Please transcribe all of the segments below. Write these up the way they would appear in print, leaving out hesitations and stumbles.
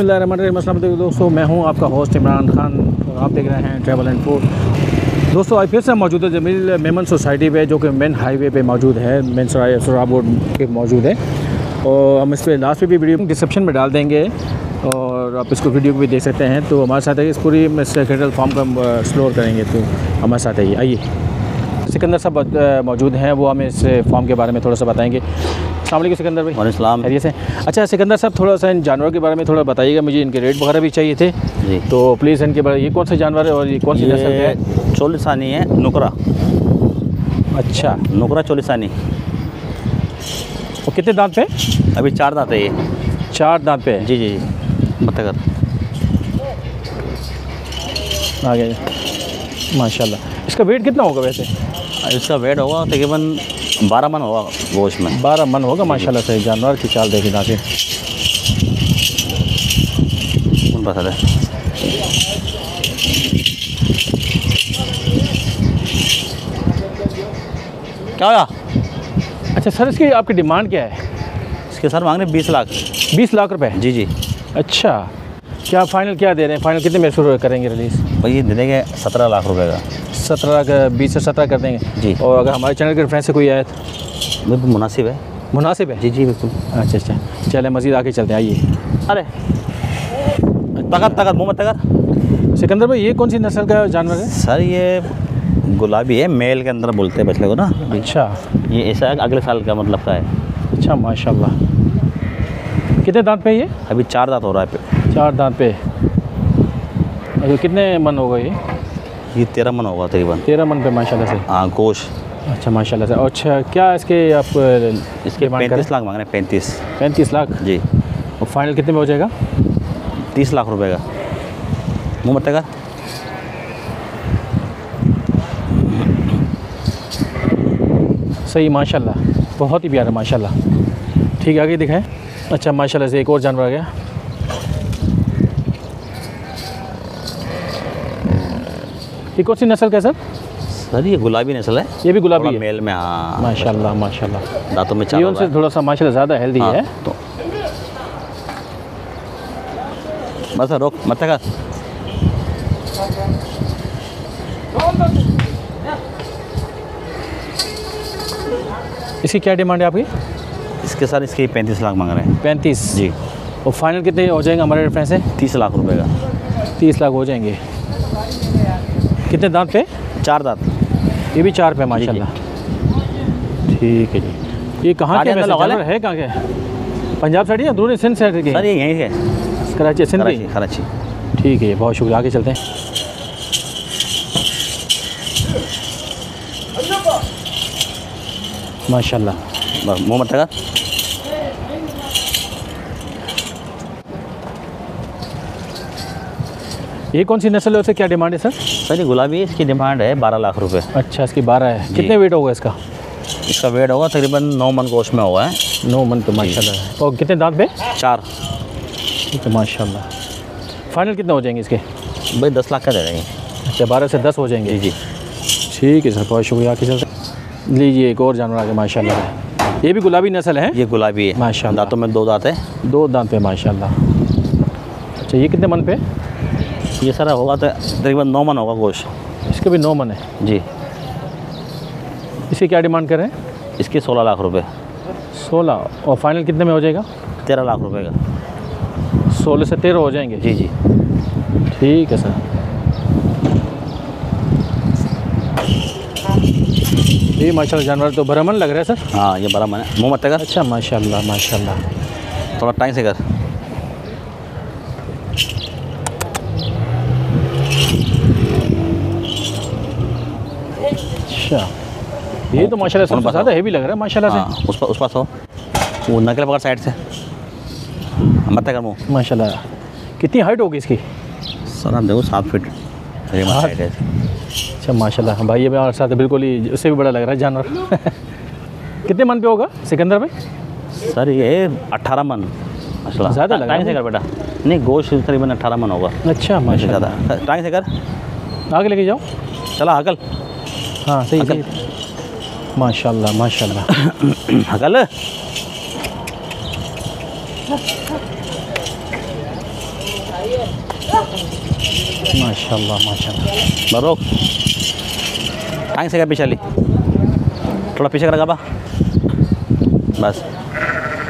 बिस्मिल्लाहिर्रहमानिर्रहीम। अस्सलाम वालेकुम दोस्तों, मैं हूं आपका होस्ट इमरान खान और आप देख रहे हैं ट्रैवल एंड फूड। दोस्तों आज फिर से मौजूद है जमील मेमन सोसाइटी पे, जो कि मेन हाईवे पे मौजूद है, मेन सुराब रोड पे मौजूद है। और हम इस पर लास्ट में भी वीडियो डिस्क्रिप्शन में डाल देंगे और आप इसको वीडियो भी देख सकते हैं। तो हमारे साथ है, इस पूरी सेक्रेटरियल फॉर्म को हम एक्सप्लोर करेंगे। तो हमारे साथ है, आइए। सिकंदर साहब मौजूद हैं, वो हमें इस फॉर्म के बारे में थोड़ा सा बताएंगे। अस्सलाम वालेकुम सिकंदर भाई। वालेकुम सलाम। खैरियत से? अच्छा सिकंदर साहब, थोड़ा सा इन जानवरों के बारे में थोड़ा बताइएगा। मुझे इनके रेट वगैरह भी चाहिए थे जी, तो प्लीज़ इनके बारे में। ये कौन सा जानवर है और ये कौन सी नस्ल है? चोलिसानी है, नुकरा। अच्छा, नुकरा चोलिसानी। वो कितने दांत पे? अभी 4 दांत है। ये 4 दांत पे? जी जी। बता कर आ गया माशाल्लाह। इसका वेट कितना होगा वैसे? इसका वेट होगा तकरीबन 12 मन होगा, गोश्त में 12 मन होगा माशाल्लाह से। जानवर की चाल देखिए ना, बता दें क्या होगा। अच्छा सर, इसकी आपकी डिमांड क्या है? इसके सर मांग रहे हैं 20 लाख। 20 लाख रुपए? जी जी। अच्छा, क्या फाइनल क्या दे रहे हैं? फाइनल कितने में शुरू करेंगे रिलीज़? भाई ये दे देंगे 17 लाख रुपए का। 17 लाख 20 से 17 कर देंगे जी। और अगर हमारे चैनल के रेफरेंस से कोई आए तो मुनासिब है। मुनासिब है? जी जी बिल्कुल। अच्छा अच्छा, चले मज़ीद आगे चलते हैं, आइए। अरे तगत तगत मोहम्मद तगत। सिकंदर भाई ये कौन सी नस्ल का जानवर है? सर ये गुलाबी है, मेल के अंदर बोलते हैं बछड़े को ना। अच्छा, ये ऐसा अगले साल का मतलब का है। अच्छा माशाल्लाह। कितने दांत पे है ये? अभी 4 दांत हो रहा है। 4 दांत पे। अरे कितने मन होगा ये? ये 13 मन होगा तकरीबन। 13 मन पे माशाल्लाह से। हाँ गोश। अच्छा माशाल्लाह से। अच्छा क्या इसके आप इसके 35 लाख मांग रहे हैं? 35 लाख जी। और फाइनल कितने में हो जाएगा? 30 लाख रुपए का। मुँह मत का सही माशाल्लाह, बहुत ही प्यारा माशाल्लाह। ठीक है आगे दिखाएं। अच्छा माशाल्लाह से एक और जानवर आ गया। ये कौन सी नस्ल का है सर? सर ये गुलाबी नस्ल है। ये भी गुलाबी है, मेल में। हाँ माशाल्लाह माशाल्लाह, दांतों में चार। ये उनसे थोड़ा सा माशाल्लाह ज़्यादा हेल्दी है। तो बस रोक मत का। इसकी क्या डिमांड है आपकी? इसके साथ इसके 35 लाख मांग रहे हैं। 35 जी। और फाइनल कितने हो जाएंगे हमारे रेफरेंस से? 30 लाख रुपए का। 30 लाख हो जाएंगे। कितने दांत पे? 4 दांत। ये भी 4 पे माशाल्लाह। ठीक है जी। ये कहाँ के जानवर है? कहाँ के? पंजाब साइड या दूसरे सिंध साइड के? सर ये यहीं है, कराची। सिंध में? कराची। ठीक है, बहुत शुक्रिया, आगे चलते हैं। माशाल्लाह मोहम्मद तगा। ये कौन सी नस्ल है, उसे क्या डिमांड है सर? सर ये गुलाबी है, इसकी डिमांड है 12 लाख रुपए। अच्छा इसकी 12 है। कितने वेट होगा इसका? इसका वेट होगा तकरीबन 9 मन गोश्त में होगा। 9 मन तो माशाल्लाह। और कितने दांत पे? 4। ठीक है माशाल्लाह। फाइनल कितना हो जाएंगे इसके? भाई 10 लाख का दे देंगे। अच्छा 12 से 10 हो जाएंगे जी। ठीक है सर, बहुत शुक्रिया। सर लीजिए एक और जानवर आ गया माशाल्लाह। ये भी गुलाबी नस्ल है? ये गुलाबी है माशाल्लाह। दांतों में 2 दांत है। 2 दांत पे माशाल्लाह। अच्छा ये कितने मन पे? ये सारा होगा तो तकरीबन 9 मन होगा गोश्त। इसके भी 9 मन है जी। इसकी क्या डिमांड कर रहे हैं? इसके 16 लाख रुपए। 16। और फाइनल कितने में हो जाएगा? 13 लाख रुपए का। 16 से 13 हो जाएंगे जी जी। ठीक है सर। ये माशाल्लाह जानवर तो बरामन लग रहा है सर। हाँ ये बरामन है, मुँह मत कर। अच्छा माशाल्लाह माशाल्लाह, थोड़ा टाइम से कर। अच्छा ये तो माशाल्लाह सबसे ज़्यादा हेवी लग रहा है माशाल्लाह से। हाँ, उस पास हो, वो नकल पकड़ साइड से मत कर मुँह। माशाल्लाह कितनी हाइट होगी इसकी सर? आप देखो 7 फीट। अच्छा माशाल्लाह भाई, ये मेरे साथ बिल्कुल ही उससे भी बड़ा लग रहा है जानवर। कितने मन पे होगा सिकंदर में? सर ये 18 मन। माशाल्लाह ज़्यादा लग रहा है। टाइम से कर बेटा। नहीं गोश्त तकरीबन 18 मन होगा। अच्छा माशाल्लाह, टाइम से कर, आगे लेके जाओ। चला अकल। हाँ सही है माशाल्लाह माशाल्लाह। अकल माशाल्लाह माशाल्लाह। बरो टांग से क्या पीछे ली, थोड़ा पीछे कर बस।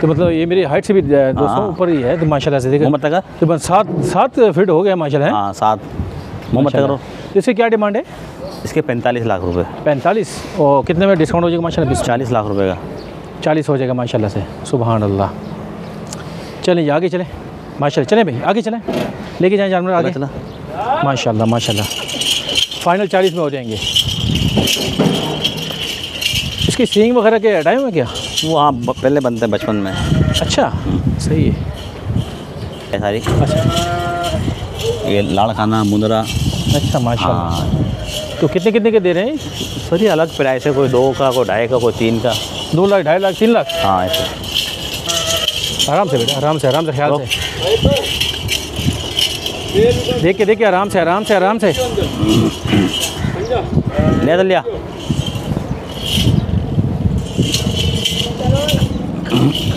तो मतलब ये मेरी हाइट से भी 200 ऊपर ही है। तो माशाल्लाह से देखो मोहम्मद तक तकरीबन 7 फीट हो गया माशाल्लाह। हाँ 7 मोहम्मद तक। इसकी क्या डिमांड है? इसके 45 लाख रुपए। 45 और कितने में डिस्काउंट हो जाएगा माशाल्लाह? 40 लाख रुपए का 40 हो जाएगा माशाल्लाह से। सुभान अल्लाह। चलें आगे चलें माशाल्लाह। चलें भाई आगे चलें, लेके जाएँ जानवर आगे चला माशाल्लाह माशाल्लाह। फाइनल 40 में हो जाएंगे। इसकी सींग वगैरह के हटाए हुए क्या? वो हाँ पहले बनते हैं बचपन में। अच्छा सही है सारी। अच्छा ये लाड़ खाना मुंदरा। अच्छा माशाल्लाह। तो कितने कितने के दे रहे हैं? सर ये अलग प्राइस है, कोई 2 का, कोई 2.5 का, कोई 3 का। 2 लाख 2.5 लाख 3 लाख। हाँ ऐसे आराम से बेटा, आराम से ख्याल से देख के आराम से ले लिया।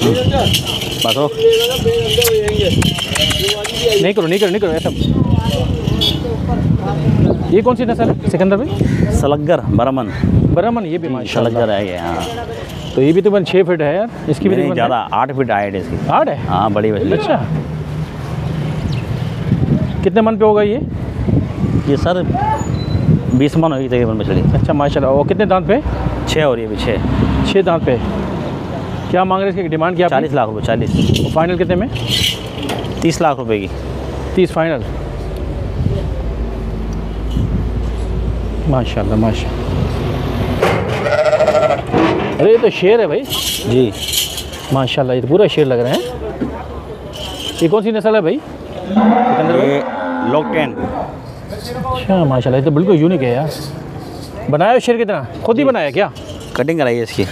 बस हो नहीं करो नहीं करो ऐसा। ये कौन सी नस्ल है सिकंदर में? सलगर बरमन। ये भी सलगर है ये। हाँ तो ये भी तो 6 फीट है यार। इसकी भी ज़्यादा 8 फीट हाइट है इसकी। आठ है? हाँ बड़ी बच्ची। अच्छा कितने मन पे होगा ये? ये सर 20 मन होगी तकरीबन मछली। अच्छा माशाल्लाह। और कितने दांत पे? 6 हो रही है अभी। 6 दांत पे। क्या मांग रहे हैं इसकी डिमांड क्या? 40 लाख रुपए। 40 फाइनल कितने में? 30 लाख रुपए की 30 फाइनल। माशाल्लाह माशाल्लाह। अरे ये तो शेर है भाई जी माशाल्लाह। ये तो पूरा शेर लग रहा है। ये कौन सी नस्ल है भाई? लॉकटेन। अच्छा माशाल्लाह। ये तो बिल्कुल यूनिक है यार। बनाया शेर की तरह? खुद ही बनाया क्या? कटिंग कराई है इसकी।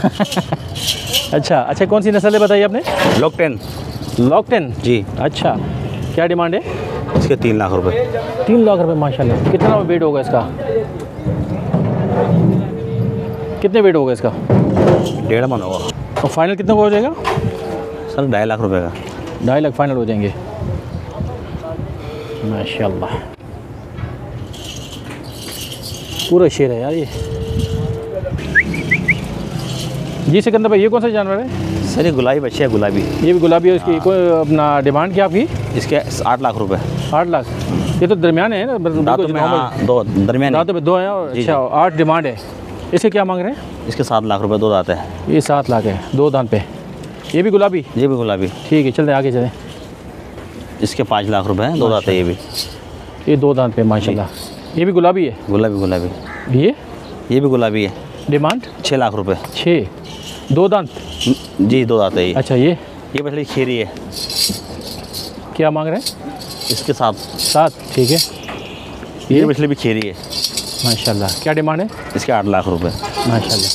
अच्छा कौन सी नस्ल है बताइए आपने? लॉकटेन जी। अच्छा क्या डिमांड है इसके? 3 लाख रुपए। 3 लाख रुपए माशाल्लाह। कितना वेट होगा इसका? इसका 1.5 मन होगा। और फाइनल कितने का हो जाएगा? सर 2.5 लाख रुपए का। 2.5 लाख फाइनल हो जाएंगे माशाल्लाह। पूरा शेर है यार ये जी। सिकंदर भाई ये कौन सा जानवर है? सर ये गुलाबी बच्चे है। गुलाबी। ये भी गुलाबी है। इसकी कोई अपना डिमांड क्या आपकी? इसके 8 लाख रुपए। 8 लाख। ये तो दरमियान है ना, दो दरमियान दांतों में 2 हैं और अच्छा 8 डिमांड है। इसे क्या मांग रहे हैं? इसके 7 लाख रुपए। 2 दांत है। ये 7 लाख है 2 दांत पे। ये भी गुलाबी? ये भी गुलाबी। ठीक है चलते आगे चलें। इसके 5 लाख रुपए हैं। 2 दांत है ये भी। ये 2 दांत पे माशाल्लाह। ये भी गुलाबी है? गुलाबी। ये भी गुलाबी है। डिमांड 6 लाख रुपए। 6 2 दांत जी 2 दांत है ये। अच्छा ये मछली खीरी है। क्या मांग रहे हैं? इसके 7 ठीक है। ये मछली भी खीरी है माशाल्लाह। क्या डिमांड है? इसके 8 लाख रुपए माशाल्लाह।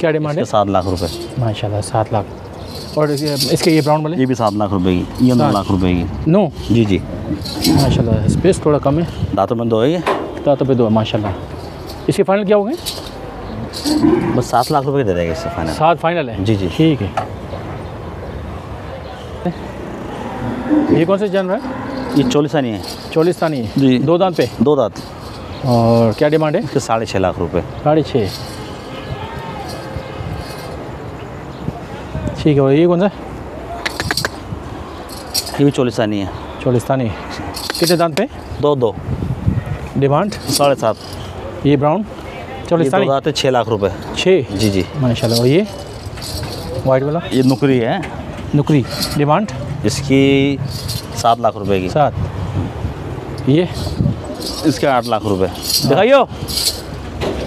क्या डिमांड है? 7 लाख रुपए माशाल्लाह। 7 लाख। और इसके ये ब्राउन वाले? ये भी 7 लाख रुपए की। ये 9 लाख रुपए की। 9 जी माशाल्लाह। स्पेस थोड़ा कम है। दांतों में 2 है ये। दांतों पे 2 है माशाल्लाह। इसके फाइनल क्या हो गए? बस 7 लाख रुपए दे देंगे इससे। फाइनल 7 फाइनल है जी। ठीक है। ये कौन सा जानवर है? ये चोलिस्तानी है। चोलिस्तानी है जी। 2 दांत पे? 2 दांत। और क्या डिमांड है? इसके 6.5 लाख रुपये। 6.5 ठीक है। और ये कौन सा? ये भी चोलिस्तानी है। चोलिस्तानी। कितने दांत पे? 2 डिमांड 7.5। ये ब्राउन चोलिस्तानी दांत है। 6 लाख रुपए। 6 जी माशाल्लाह। और ये वाइट वाला? ये नुकरी है। नुकरी। डिमांड इसकी 7 लाख रुपए की। 7 ये इसके 8 लाख रुपए। दिखाइयो।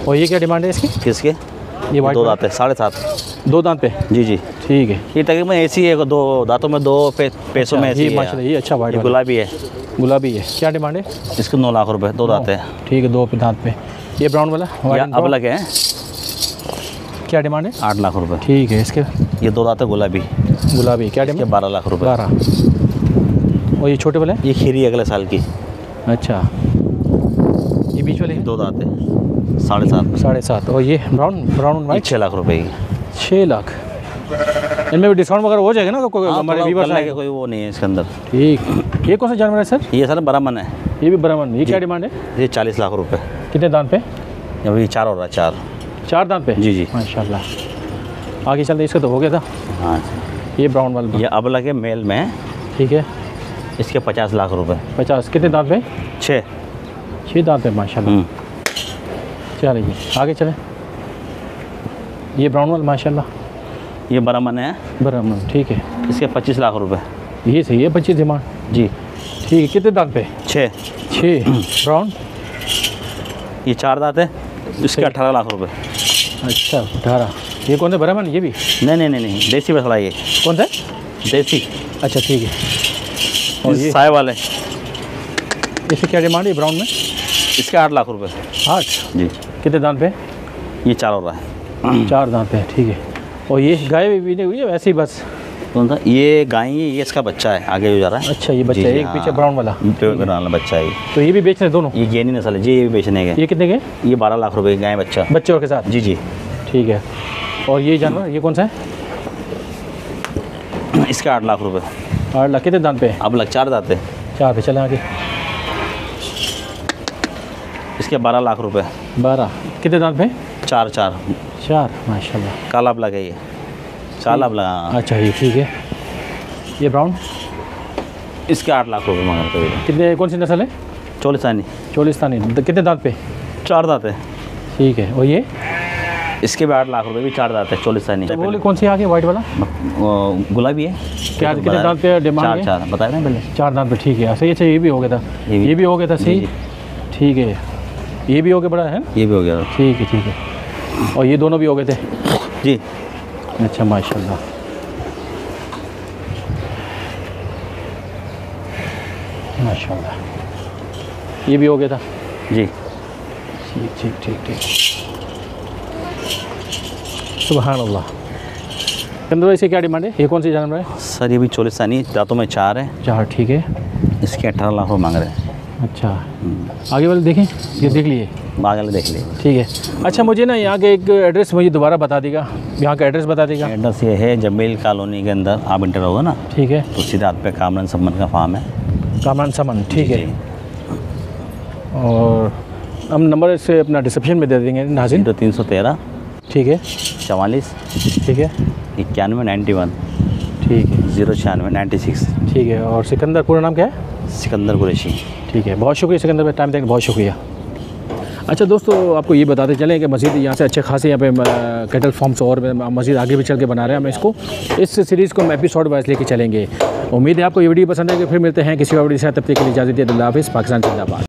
और ये क्या डिमांड है इसकी? किसके? ये वाइट 2 दांत है। 7.5 2 दांत पे जी। ठीक है। ये तकरीबन ऐसी है 2 दांतों में 2 पैसों में ऐसी है ये। अच्छा वाइट गुलाबी है। गुलाबी है। क्या डिमांड है? इसके 9 लाख रुपए। 2 दांत है। ठीक है 2 दांत पे। ये ब्राउन वाला अब अलग है। क्या डिमांड है? 8 लाख रुपए। ठीक है। इसके ये 2 दांत है। गुलाबी। क्या डिमांड? 12 लाख रुपए। 12। और ये छोटे वाले? ये खीरी अगले साल की। अच्छा। ये बीच वाले 2 दांत है। 7.5। और ये ब्राउन वाइट 6 लाख रुपए की। 6 लाख। इनमें भी डिस्काउंट वगैरह हो जाएगा ना तो हमारे व्यूअर्स आएंगे, कोई वो नहीं है इसके अंदर। ठीक, ये कौन सा जानवर है सर? ये सर ब्राह्मण है। ये भी ब्राह्मण, ये क्या डिमांड है? ये 40 लाख रुपये। कितने दान पे? अभी 4 हो रहा है, 4 दान पे। जी जी माशाल्लाह। आगे चलते, इसका तो हो गया था। हाँ ये ब्राउन वाला, ये अब लगे मेल में है। ठीक है, इसके 50 लाख रुपये। 50, कितने दान पे? 6 दान पे माशाल्लाह। चलिए आगे चलें, ये ब्राउन वाला माशाल्लाह, ये ब्राह्मण है। ब्राह्मण ठीक है, इसके 25 लाख रुपये। ये सही है, 25 डिमांड। जी ठीक है, कितने दांत पे? 6 ब्राउन, ये 4 दांत है, इसके 18 लाख रुपए। अच्छा 18। ये कौन है? ब्राह्मण ये भी? नहीं, देसी बसला। ये कौन सा है? देसी। अच्छा ठीक है। और ये साय वाले, इसकी क्या डिमांड है ब्राउन में? इसके 8 लाख रुपए। 8 जी, कितने दांत पे? ये 4 हो रहा है, 4 दांत पे। ठीक है, और ये गाय भी नहीं हुई है वैसे ही बस? कौन था? ये गाय है, ये इसका बच्चा है, आगे हो जा रहा है। अच्छा ये बच्चा है, एक पीछे ब्राउन वाला, ब्राउन वाला बच्चा है। तो ये भी बेचने दोनों? ये गेनी नस्ल है जी, ये भी बेचने के। ये कितने के? ये 12 लाख रुपए गाय बच्चा, बच्चों के साथ। जी जी ठीक है। और ये जानवर, ये कौन सा है? इसके 8 लाख रुपये। 8 लाख, कितने दांत पे? अब लग 4 दांत है, 4 पे। चले आगे, इसके 12 लाख रुपये। 12, कितने दांत पे? 4 माशाल्लाह। काला अब लगे, ये काला अब लगा। अच्छा ये ठीक है, ये ब्राउन, इसके 8 लाख रुपये मांग रहे हैं। कितने, कौन सी नस्ल है? चोलिस्तानी। कितने दांत पे? 4 दांत है। ठीक है, और ये इसके भी 8 लाख रुपये, भी 4 दांत है, चोलिस्तानी। बोले कौन सी आगे व्हाइट वाला गुलाबी है? क्या कितने दांत पे डिमांड? 4 बताया ना पहले, 4 दांत पे। ठीक है सही। अच्छा ये भी हो गया था, ये भी हो गया था सही। ठीक है, ये भी हो गया बड़ा है, ये भी हो गया। ठीक है ठीक है, और ये दोनों भी हो गए थे जी। अच्छा माशाल्लाह। ये भी हो गया था जी। ठीक। सुबहानअल्लाह। चंद्रो इसे क्या डिमांड है? ये कौन सी जानवर है सर? ये भी चोलिस्तानी, दांतों में 4 है। 4 ठीक है, इसके 18 लाख मांग रहे हैं। अच्छा आगे वाले देखें, ये देख लिए, आगे वाले देख लिए। ठीक है। अच्छा मुझे ना यहाँ के एक एड्रेस मुझे दोबारा बता देगा, यहाँ का एड्रेस बता देगा। एड्रेस ये है जमील कॉलोनी के अंदर आप इंटर होगा ना, ठीक है, तो सीधा आप पे कामरान सम्मन का फार्म है। कामरान सम्मन ठीक है। और हम नंबर से अपना डिस्क्रिप्शन में दे देंगे नाज़रीन। 313 ठीक है, 44 ठीक है, 9191 ठीक है, 096 96 ठीक है। और सिकंदर, पूरा नाम क्या है? सिकंदर कुरैशी। ठीक है, बहुत शुक्रिया सिकंदर भाई, टाइम देने बहुत शुक्रिया। अच्छा दोस्तों, आपको ये बताते चलें कि मज़ीद यहाँ से अच्छे खासे यहाँ पे कैटल फार्म्स और मज़ीद आगे भी चल के बना रहे हैं। हम इसको इस सीरीज़ को हम एपिसोड वाइज लेके चलेंगे। उम्मीद है आपको ये वीडियो पसंद आएगी। फिर मिलते हैं किसी और वीडियो से, तब तक के लिए इजाज़त दीजिए। अल्लाह हाफ़िज़। पाकिस्तान जिंदाबाद।